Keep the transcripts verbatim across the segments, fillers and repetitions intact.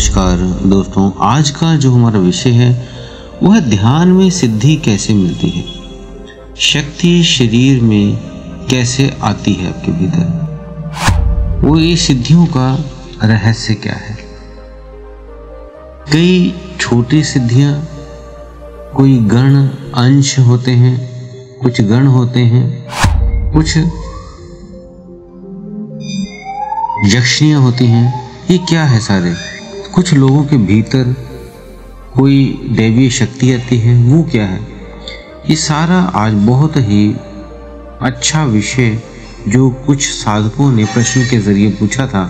नमस्कार दोस्तों, आज का जो हमारा विषय है वह ध्यान में सिद्धि कैसे मिलती है, शक्ति शरीर में कैसे आती है आपके भीतर, वो ये सिद्धियों का रहस्य क्या है। कई छोटी सिद्धियाँ, कोई गण अंश होते हैं, कुछ गण होते हैं, कुछ यक्षिणियाँ होती हैं। ये क्या है सारे? कुछ लोगों के भीतर कोई दैवीय शक्ति आती है, वो क्या है? ये सारा आज बहुत ही अच्छा विषय जो कुछ साधकों ने प्रश्न के जरिए पूछा था,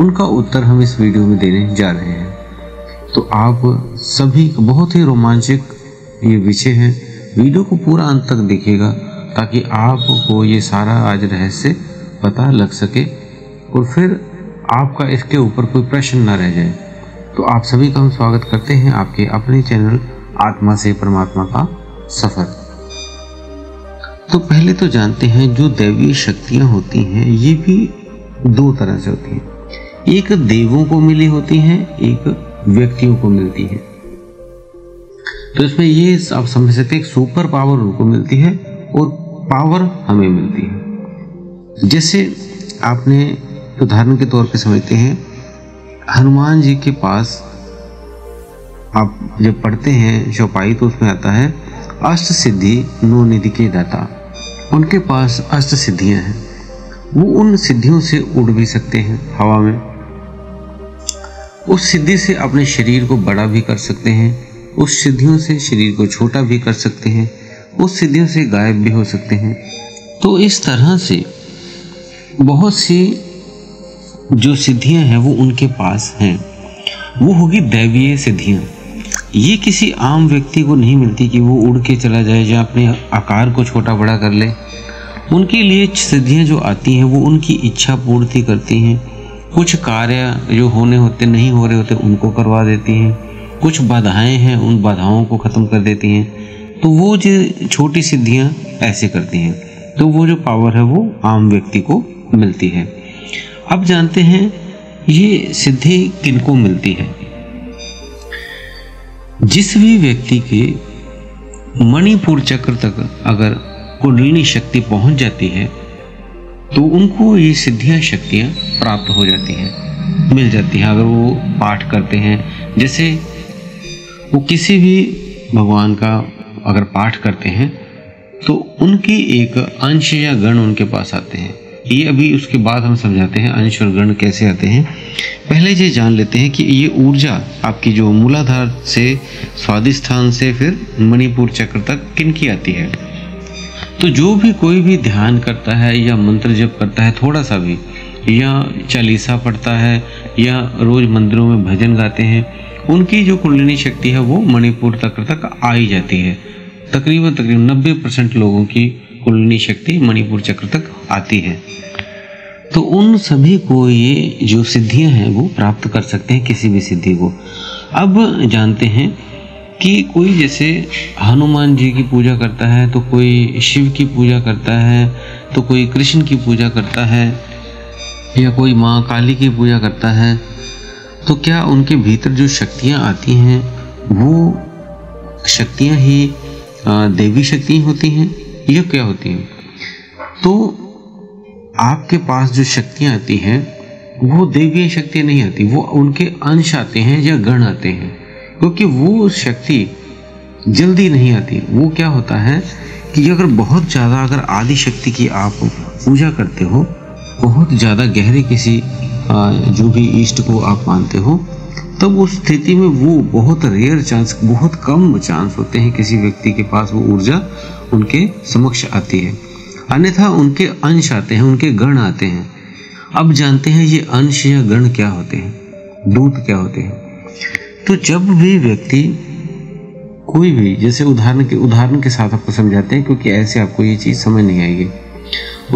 उनका उत्तर हम इस वीडियो में देने जा रहे हैं। तो आप सभी बहुत ही रोमांचक ये विषय है, वीडियो को पूरा अंत तक देखिएगा ताकि आपको ये सारा आज रहस्य पता लग सके और फिर आपका इसके ऊपर कोई प्रश्न ना रह जाए। तो आप सभी का हम स्वागत करते हैं आपके अपने चैनल आत्मा से परमात्मा का सफर। तो पहले तो जानते हैं जो दैवीय शक्तियाँ होती हैं, ये भी दो तरह से होती हैं। एक देवों को मिली होती हैं, एक व्यक्तियों को मिलती है। तो इसमें ये आप समझ सकते हैं, सुपर पावर उनको मिलती है और पावर हमें मिलती है। जैसे आपने उदाहरण के तौर पे समझते हैं, हनुमान जी के पास आप जब पढ़ते हैं चौपाई तो उसमें आता है अष्ट सिद्धि नो निधि के दाता। उनके पास अष्ट सिद्धियां हैं, वो उन सिद्धियों से उड़ भी सकते हैं हवा में, उस सिद्धि से अपने शरीर को बड़ा भी कर सकते हैं, उस सिद्धियों से शरीर को छोटा भी कर सकते हैं, उस सिद्धियों से गायब भी हो सकते हैं। तो इस तरह से बहुत सी जो सिद्धियां हैं वो उनके पास हैं, वो होगी दैवीय सिद्धियां। ये किसी आम व्यक्ति को नहीं मिलती कि वो उड़ के चला जाए या अपने आकार को छोटा बड़ा कर ले। उनके लिए सिद्धियां जो आती हैं वो उनकी इच्छा पूर्ति करती हैं, कुछ कार्य जो होने होते नहीं हो रहे होते उनको करवा देती हैं, कुछ बाधाएं हैं उन बाधाओं को ख़त्म कर देती हैं। तो वो जो छोटी सिद्धियाँ ऐसे करती हैं, तो वो जो पावर है वो आम व्यक्ति को मिलती है। अब जानते हैं ये सिद्धि किनको मिलती है। जिस भी व्यक्ति के मणिपुर चक्र तक अगर कुंडलिनी शक्ति पहुंच जाती है तो उनको ये सिद्धियां शक्तियां प्राप्त हो जाती हैं, मिल जाती हैं, अगर वो पाठ करते हैं। जैसे वो किसी भी भगवान का अगर पाठ करते हैं तो उनकी एक अंश या गण उनके पास आते हैं। ये अभी उसके बाद हम समझाते हैं अंश और गण कैसे आते हैं। पहले ये जान लेते हैं कि ये ऊर्जा आपकी जो मूलाधार से, स्वाधिष्ठान से, फिर मणिपुर चक्र तक किनकी आती है। तो जो भी कोई भी ध्यान करता है या मंत्र जप करता है थोड़ा सा भी, या चालीसा पढ़ता है, या रोज़ मंदिरों में भजन गाते हैं, उनकी जो कुंडलिनी शक्ति है वो मणिपुर चक्र तक आ ही जाती है। तकरीबन तकरीबन नब्बे परसेंट लोगों की कुंडलिनी शक्ति मणिपुर चक्र तक आती है। तो उन सभी को ये जो सिद्धियां हैं वो प्राप्त कर सकते हैं, किसी भी सिद्धि को। अब जानते हैं कि कोई जैसे हनुमान जी की पूजा करता है, तो कोई शिव की पूजा करता है, तो कोई कृष्ण की पूजा करता है, या कोई माँ काली की पूजा करता है। तो क्या उनके भीतर जो शक्तियाँ आती हैं वो शक्तियाँ ही देवी शक्तियाँ होती हैं, ये क्या होती हैं? तो आपके पास जो शक्तियाँ आती हैं वो देवीय शक्तियाँ नहीं आती, वो उनके अंश आते हैं या गण आते हैं, क्योंकि वो शक्ति जल्दी नहीं आती। वो क्या होता है कि अगर बहुत ज़्यादा, अगर आदि शक्ति की आप पूजा करते हो, बहुत ज़्यादा गहरे किसी जो भी इष्ट को आप मानते हो, तब उस स्थिति में वो बहुत रेयर चांस, बहुत कम चांस होते हैं किसी व्यक्ति के पास वो ऊर्जा उनके समक्ष आती है, अन्यथा उनके अंश आते हैं, उनके गण आते हैं। अब जानते हैं ये अंश या गण क्या होते हैं, दूत क्या होते हैं। तो जब भी व्यक्ति कोई भी, जैसे उदाहरण के उदाहरण के साथ आपको समझाते हैं, क्योंकि ऐसे आपको ये चीज़ समझ नहीं आएगी।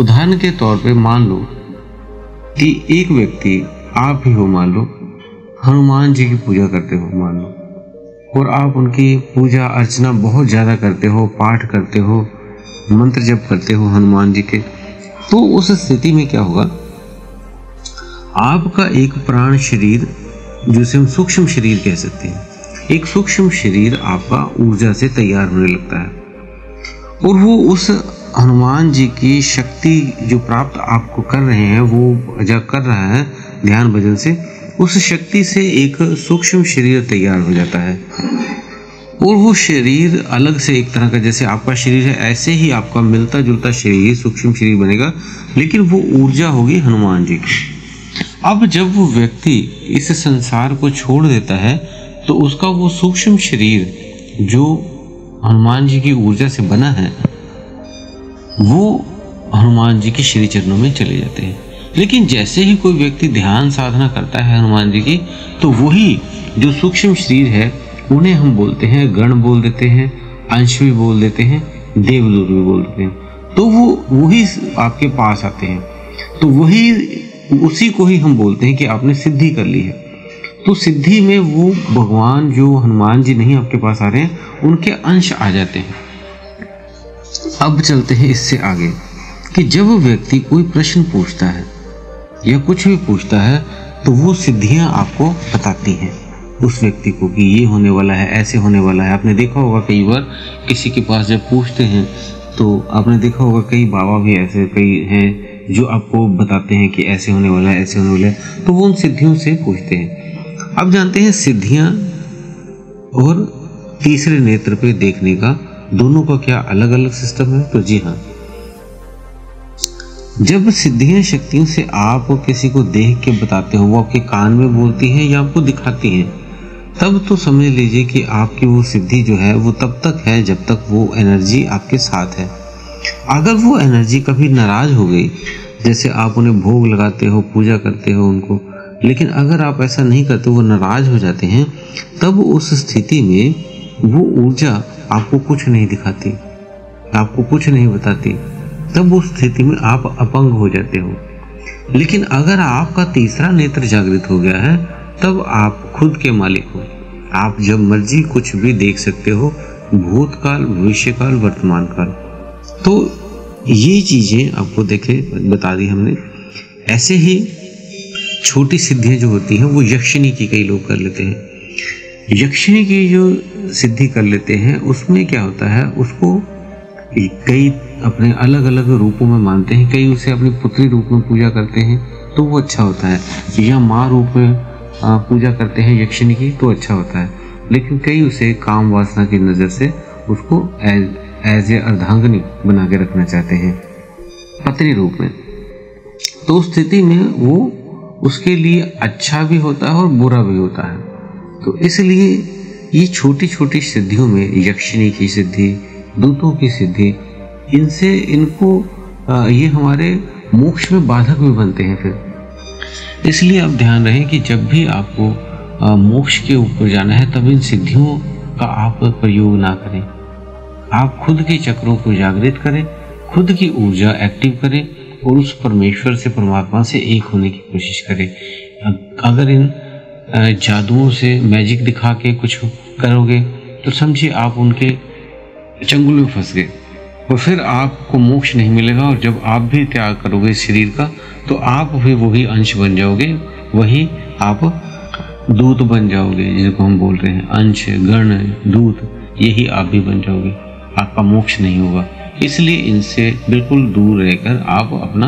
उदाहरण के तौर पे मान लो कि एक व्यक्ति आप ही हो, मान लो हनुमान जी की पूजा करते हो, मान लो, और आप उनकी पूजा अर्चना बहुत ज़्यादा करते हो, पाठ करते हो, मंत्र जप करते हो हनुमान जी के। तो उस स्थिति में क्या होगा, आपका एक प्राण शरीर जिसे हम सूक्ष्म शरीर कह सकते हैं। एक सूक्ष्म शरीर आपका ऊर्जा से तैयार होने लगता है और वो उस हनुमान जी की शक्ति जो प्राप्त आपको कर रहे हैं, वो जो कर रहा है ध्यान भजन से, उस शक्ति से एक सूक्ष्म शरीर तैयार हो जाता है। और वो शरीर अलग से एक तरह का, जैसे आपका शरीर है ऐसे ही आपका मिलता जुलता शरीर सूक्ष्म शरीर बनेगा, लेकिन वो ऊर्जा होगी हनुमान जी की। अब जब वो व्यक्ति इस संसार को छोड़ देता है तो उसका वो सूक्ष्म शरीर जो हनुमान जी की ऊर्जा से बना है, वो हनुमान जी के श्री चरणों में चले जाते हैं। लेकिन जैसे ही कोई व्यक्ति ध्यान साधना करता है हनुमान जी की, तो वही जो सूक्ष्म शरीर है उन्हें हम बोलते हैं गण बोल देते हैं, अंश भी बोल देते हैं, देवदूत भी बोल देते हैं। तो वो वही आपके पास आते हैं, तो वही उसी को ही हम बोलते हैं कि आपने सिद्धि कर ली है। तो सिद्धि में वो भगवान जो हनुमान जी नहीं आपके पास आ रहे हैं, उनके अंश आ जाते हैं। अब चलते हैं इससे आगे कि जब व्यक्ति कोई प्रश्न पूछता है या कुछ भी पूछता है तो वो सिद्धियां आपको बताती हैं उस व्यक्ति को कि ये होने वाला है, ऐसे होने वाला है। आपने देखा होगा कई बार किसी के पास जब पूछते हैं तो आपने देखा होगा कई बाबा भी ऐसे कई हैं जो आपको बताते हैं कि ऐसे होने वाला है, ऐसे होने वाला है, तो वो उन सिद्धियों से पूछते हैं। अब जानते हैं सिद्धियाँ और तीसरे नेत्र पर देखने का, दोनों का क्या अलग अलग सिस्टम है। तो जी हाँ, जब सिद्धियां शक्तियों से आप किसी को देख के बताते हो, वो आपके कान में बोलती हैं या आपको दिखाती हैं, तब तो समझ लीजिए कि आपकी वो सिद्धि जो है वो तब तक है जब तक वो एनर्जी आपके साथ है। अगर वो एनर्जी कभी नाराज हो गई, जैसे आप उन्हें भोग लगाते हो, पूजा करते हो उनको, लेकिन अगर आप ऐसा नहीं करते, वो नाराज हो जाते हैं, तब उस स्थिति में वो ऊर्जा आपको कुछ नहीं दिखाती, आपको कुछ नहीं बताती, तब उस स्थिति में आप अपंग हो जाते हो। लेकिन अगर आपका तीसरा नेत्र जागृत हो गया है, तब आप खुद के मालिक हो, आप जब मर्जी कुछ भी देख सकते हो, भूतकाल, भविष्यकाल, वर्तमान काल। तो ये चीज़ें आपको देखे बता दी हमने। ऐसे ही छोटी सिद्धियाँ जो होती हैं वो यक्षिणी की कई लोग कर लेते हैं। यक्षिणी की जो सिद्धि कर लेते हैं उसमें क्या होता है, उसको कई अपने अलग अलग रूपों में मानते हैं। कई उसे अपनी पुत्री रूप में पूजा करते हैं तो वो अच्छा होता है, या माँ रूप में पूजा करते हैं यक्षिणी की तो अच्छा होता है। लेकिन कई उसे काम वासना की नज़र से उसको एज ए अर्धांगिनी बना के रखना चाहते हैं पत्नी रूप में। तो उस स्थिति में वो उसके लिए अच्छा भी होता है और बुरा भी होता है। तो इसलिए ये छोटी छोटी सिद्धियों में यक्षिणी की सिद्धि, दूतों की सिद्धि, इनसे इनको आ, ये हमारे मोक्ष में बाधक भी बनते हैं। फिर इसलिए आप ध्यान रहे कि जब भी आपको आ, मोक्ष के ऊपर जाना है, तब इन सिद्धियों का आप प्रयोग ना करें। आप खुद के चक्रों को जागृत करें, खुद की ऊर्जा एक्टिव करें और उस परमेश्वर से, परमात्मा से एक होने की कोशिश करें। अगर इन जादुओं से मैजिक दिखा के कुछ करोगे तो समझिए आप उनके चंगुल में फंस गए और फिर आपको मोक्ष नहीं मिलेगा। और जब आप भी त्याग करोगे शरीर का, तो आप भी वही अंश बन जाओगे, वही आप दूत बन जाओगे जिसको हम बोल रहे हैं। अंश, गण, दूत, यही आप भी बन जाओगे, आपका मोक्ष नहीं होगा। इसलिए इनसे बिल्कुल दूर रहकर आप अपना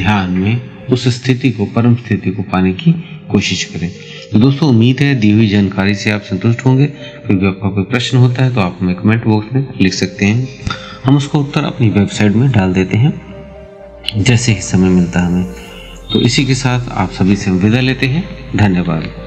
ध्यान में उस स्थिति को, परम स्थिति को पाने की कोशिश करें। तो दोस्तों, उम्मीद है दी हुई जानकारी से आप संतुष्ट होंगे। फिर भी आपका कोई प्रश्न होता है तो आप हमें कमेंट बॉक्स में लिख सकते हैं, हम उसका उत्तर अपनी वेबसाइट में डाल देते हैं जैसे ही समय मिलता है हमें। तो इसी के साथ आप सभी से विदा लेते हैं। धन्यवाद।